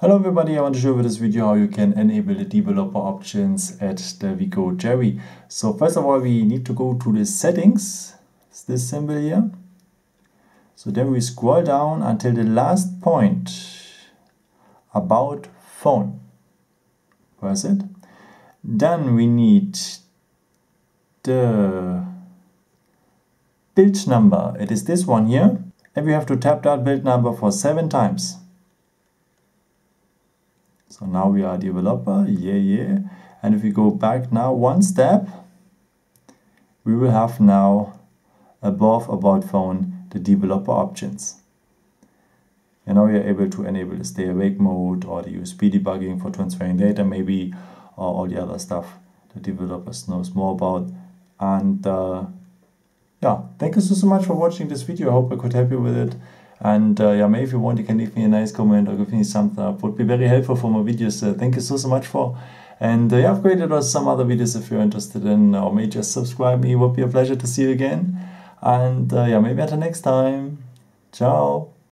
Hello everybody, I want to show you with this video how you can enable the developer options at the Wiko Jerry. So first of all, we need to go to the settings. It's this symbol here. So then we scroll down until the last point, about phone. Press it. Then we need the build number. It is this one here. And we have to tap that build number for 7 times. So now we are developer, yeah. And if we go back now one step, we will have now above about phone the developer options. And now we are able to enable the stay awake mode or the USB debugging for transferring data maybe, or all the other stuff the developers knows more about. And yeah, thank you so much for watching this video. I hope I could help you with it. And yeah, maybe if you want, you can leave me a nice comment or give me something up. Would be very helpful for my videos. Thank you so much for. And yeah, I've created some other videos if you're interested in, or maybe just subscribe me. It would be a pleasure to see you again. And yeah, maybe until next time. Ciao.